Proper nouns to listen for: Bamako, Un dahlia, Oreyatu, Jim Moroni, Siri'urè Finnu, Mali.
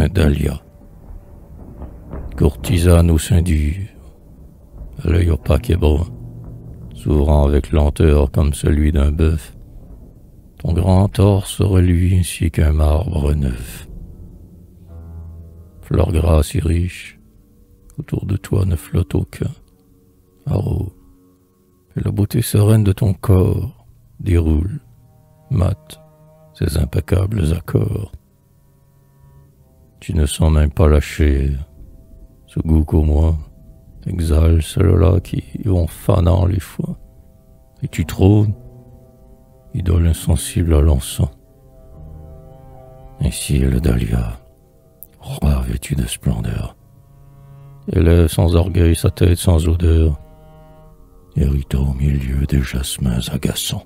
un dahlia, courtisane au sein dur, à l'œil opaque et brun, s'ouvrant avec lenteur comme celui d'un bœuf, ton grand torse reluit ainsi qu'un marbre neuf. Fleur grasse et riche, autour de toi ne flotte aucun haro, et la beauté sereine de ton corps déroule, mate, ses impeccables accords. Tu ne sens même pas lâcher ce goût qu'au moins exhale ceux-là qui vont fanant les foins, et tu trônes, idole insensible à l'encens. Ainsi le dahlia, roi vêtu de splendeur, élève sans orgueil sa tête sans odeur, héritant au milieu des jasmins agaçants.